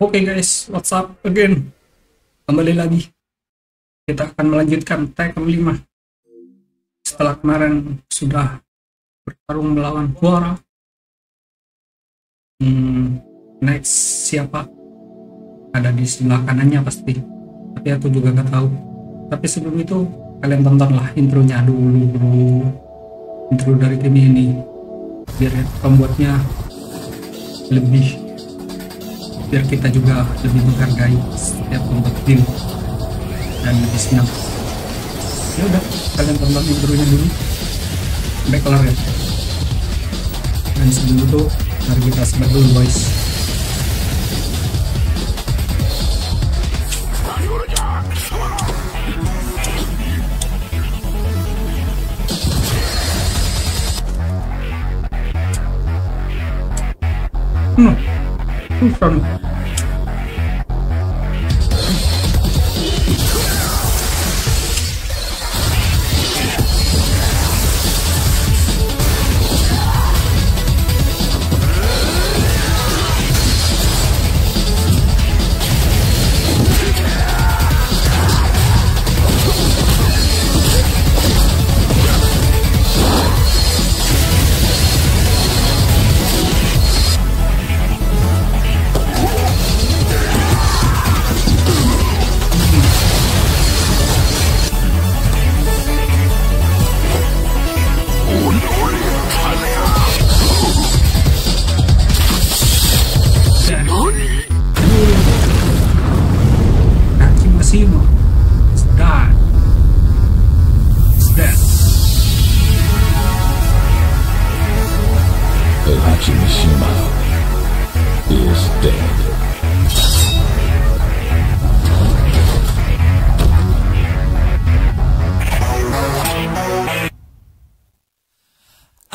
Okay guys, what's up again? Kembali lagi. Kita akan melanjutkan Tekken 5. Setelah kemarin sudah bertarung melawan Kuara. Next siapa? Ada di sebelah kanannya pasti. Tapi aku juga nggak tahu. Tapi sebelum itu kalian tontonlah intronya dulu bro. Intro dari tim ini biar pembuatnya biar kita juga lebih menghargai setiap pembuat tim dan lebih senang. Ya udah, kalian tonton intronya dulu sampai kelar ya. Dan sebelum itu mari kita sebar dulu boys.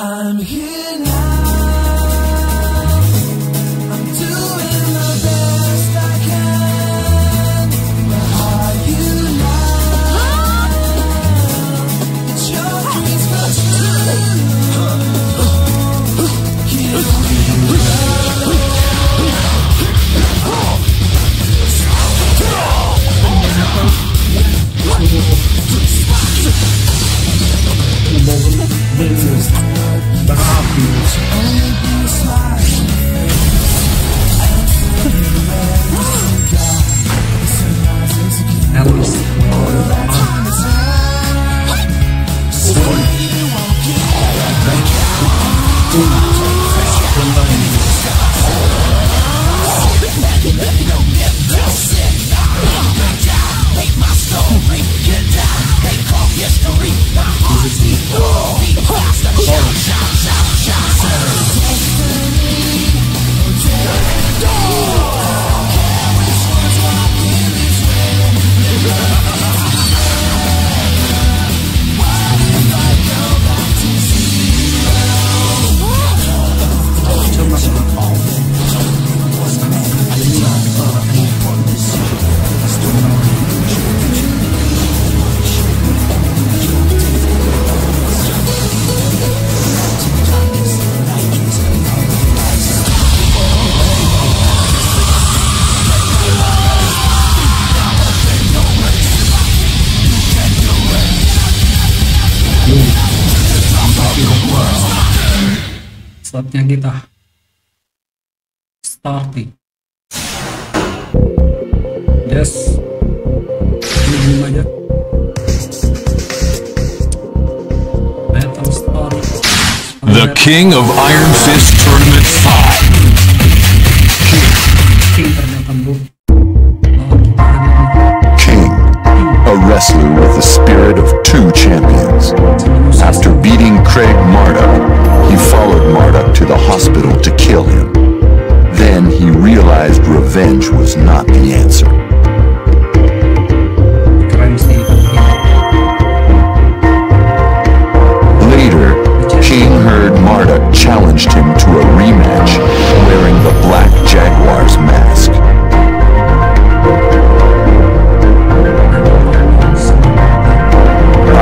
I'm here now. Slotnya kita starting. Yes, ini belum aja. Battle story. The King of Iron Fist Tournament 5. King ternyata bro. King, a wrestler with the spirit of two champions. After beating Craig Marduk, he followed Marduk to the hospital to kill him. Then he realized revenge was not the answer. Later, King heard Marduk challenged him to a rematch wearing the Black Jaguar's mask.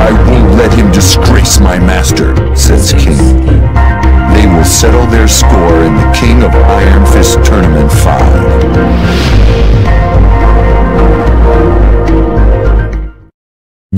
I won't let him disgrace my master, says King. They will settle their score in the King of Iron Fist Tournament 5.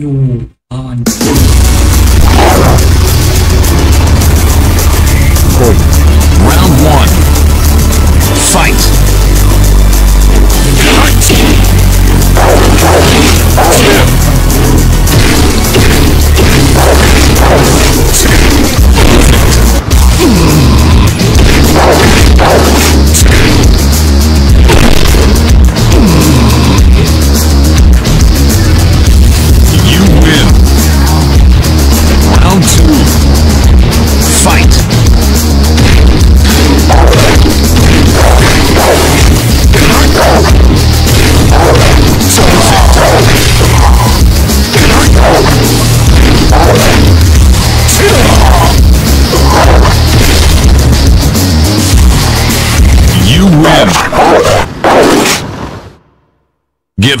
Ooh, on. Round one. Fight. Get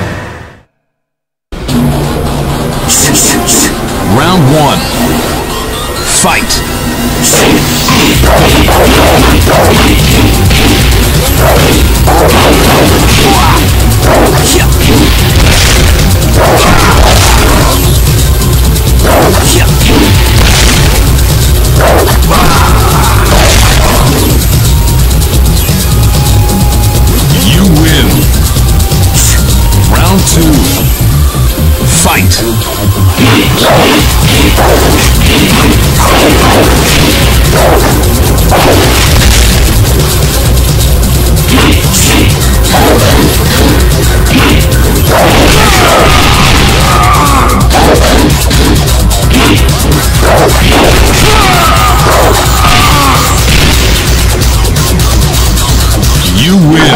Round one. Fight. Round two. Fight. You win.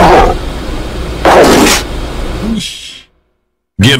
Get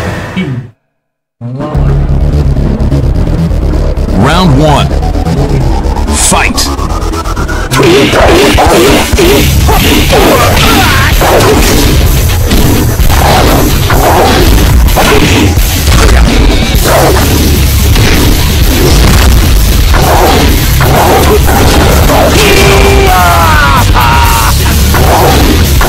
Round one. Fight.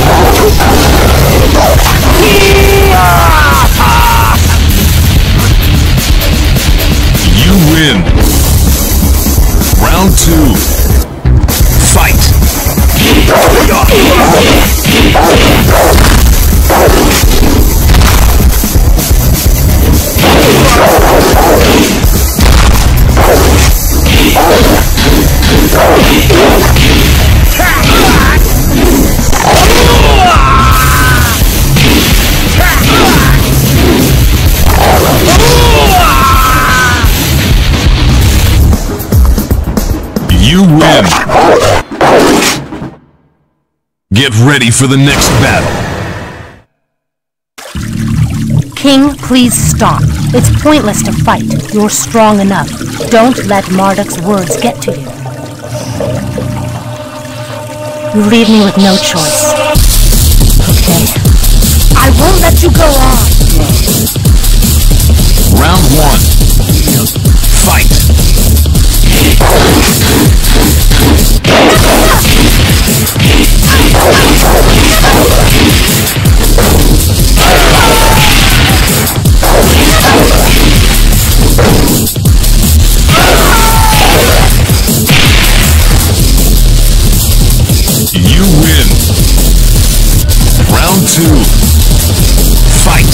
You win. Round two. Fight. You win. Get ready for the next battle. King, please stop. It's pointless to fight. You're strong enough. Don't let Marduk's words get to you. You leave me with no choice. Okay. I won't let you go on. Round one. Fight. You win. Round two. Fight.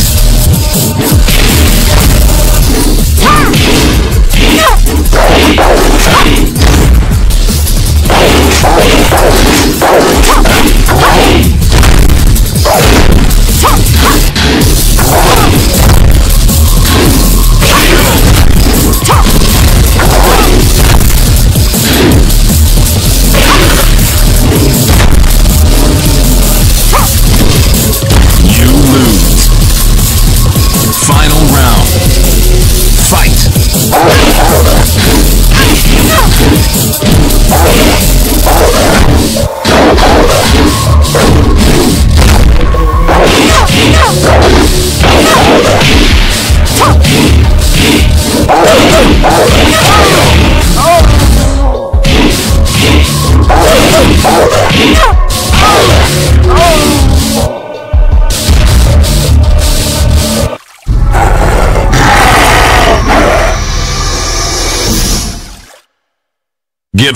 Get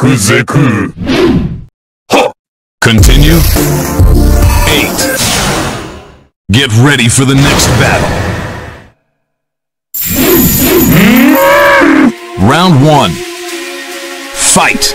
Zeku. Huh. Continue. 8. Get ready for the next battle. Round 1. Fight.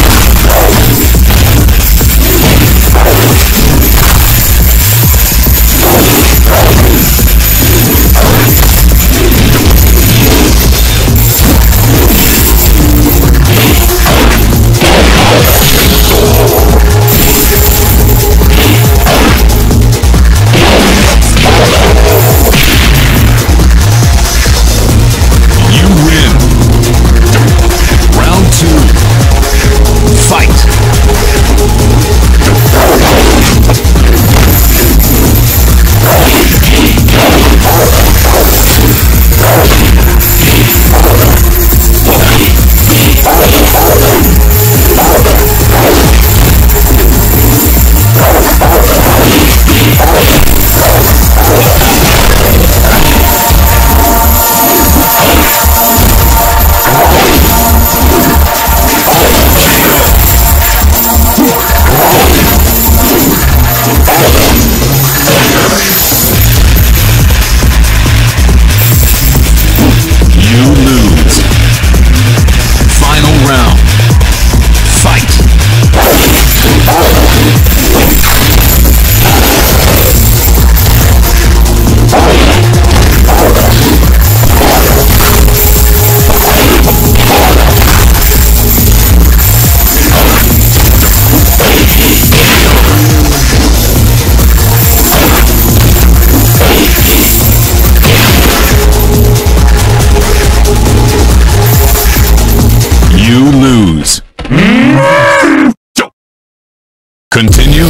Continue?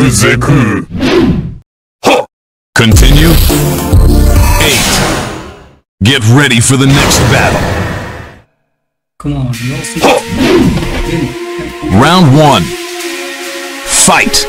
Zeku. Continue. 8. Get ready for the next battle. Come on, Round 1. Fight.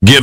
Get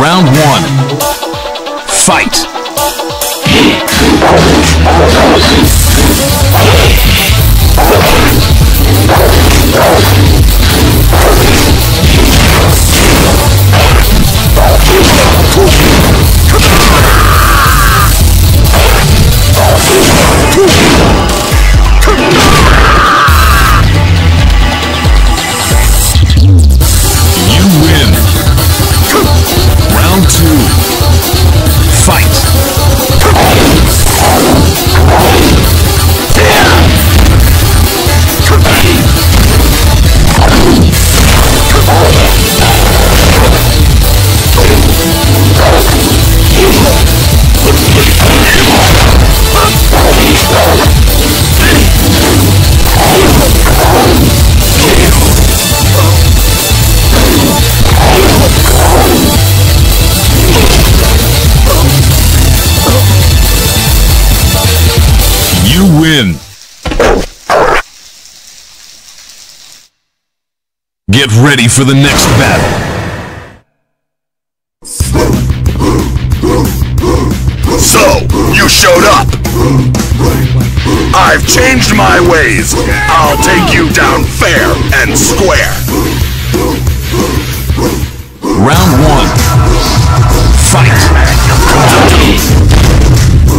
Round 1. Fight. Get ready for the next battle. So, you showed up. I've changed my ways. I'll take you down fair and square. Round 1. Fight. Go!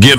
Get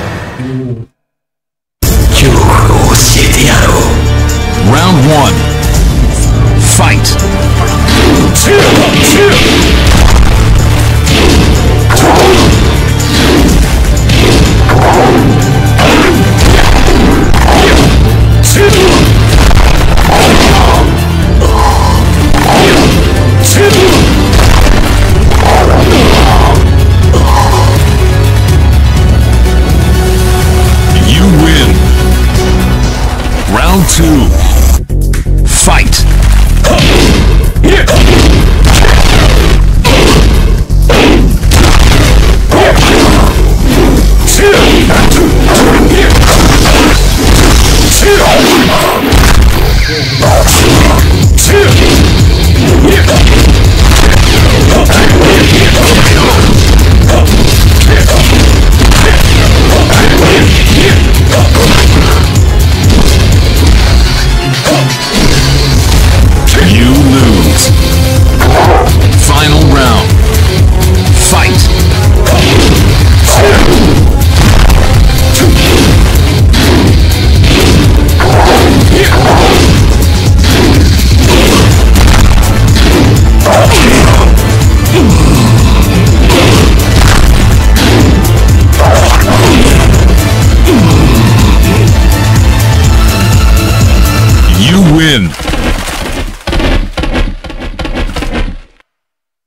Round 1. Fight.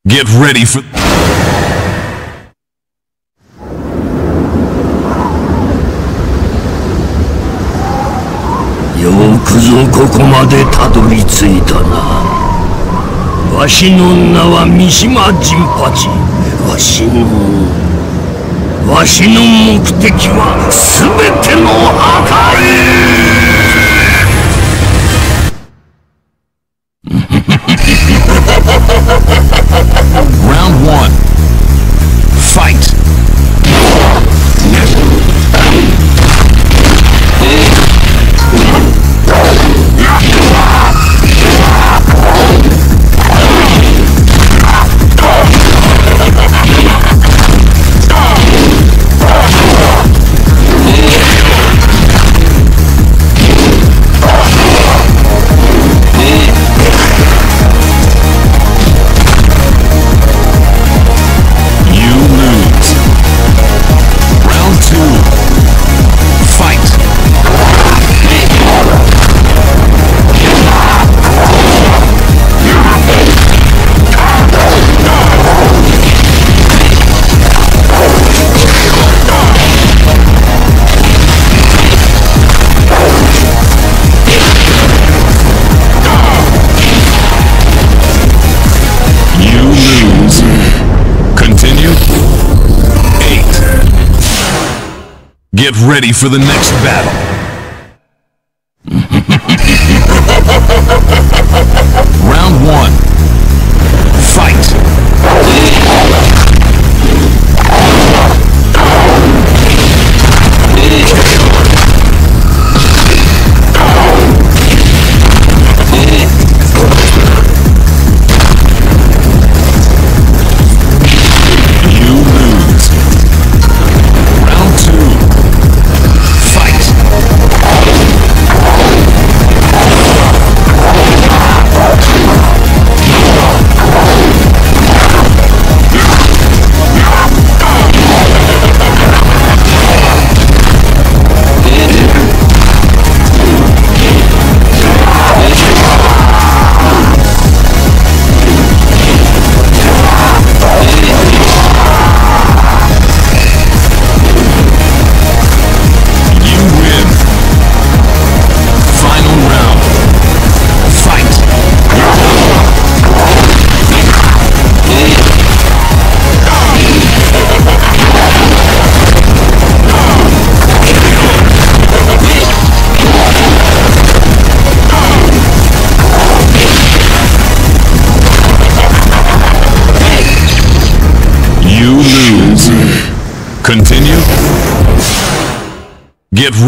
Get ready for... Yokuzo koko made tadoritsuita na. Washi no na wa Mishima Jinpachi. Washi no mokuteki wa subete no hakai. Round 1. Fight! Get ready for the next battle. Round 1. Fight. You lose. Round 2. Continue. Get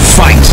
Fight.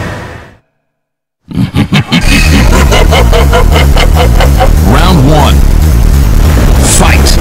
Round 1. Fight!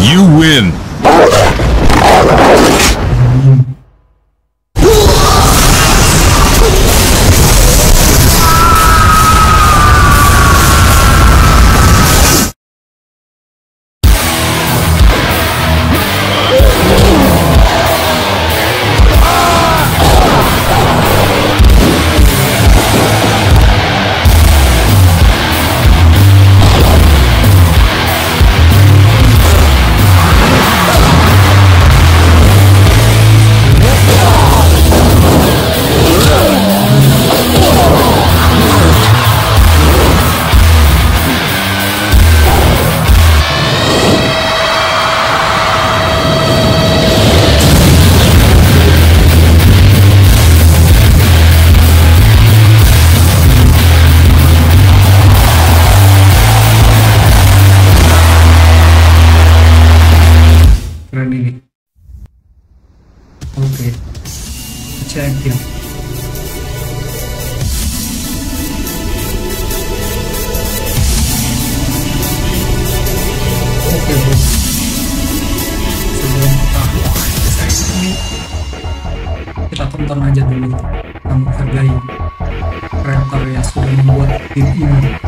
You win! Tonton aja dulu, kamu hargai kreator yang sudah membuat tim ini.